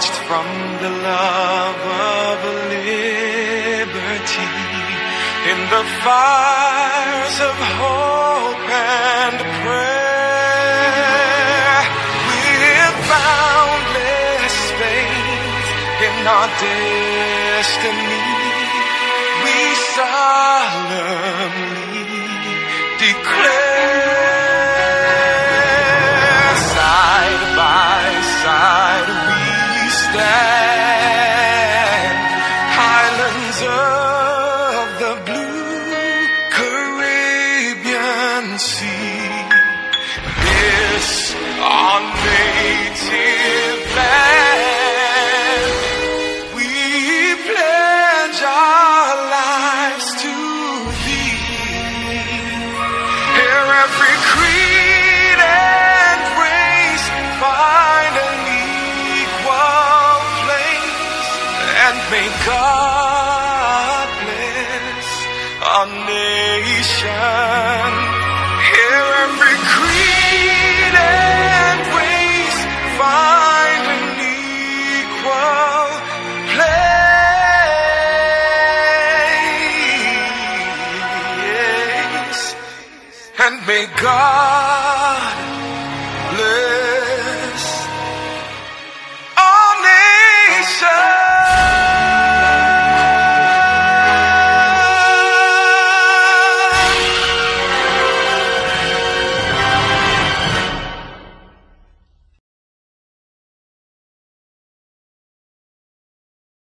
snatched from the love of liberty, in the fires of hope and prayer, with boundless faith in our destiny, we solemnly declare, side by side we stand, islands of the blue Caribbean Sea. This our native land, we pledge our lives to thee. Hear every creed and grace find an equal place, and may God bless our nation. Hear every creed and grace find an equal place, and may God bless our nation.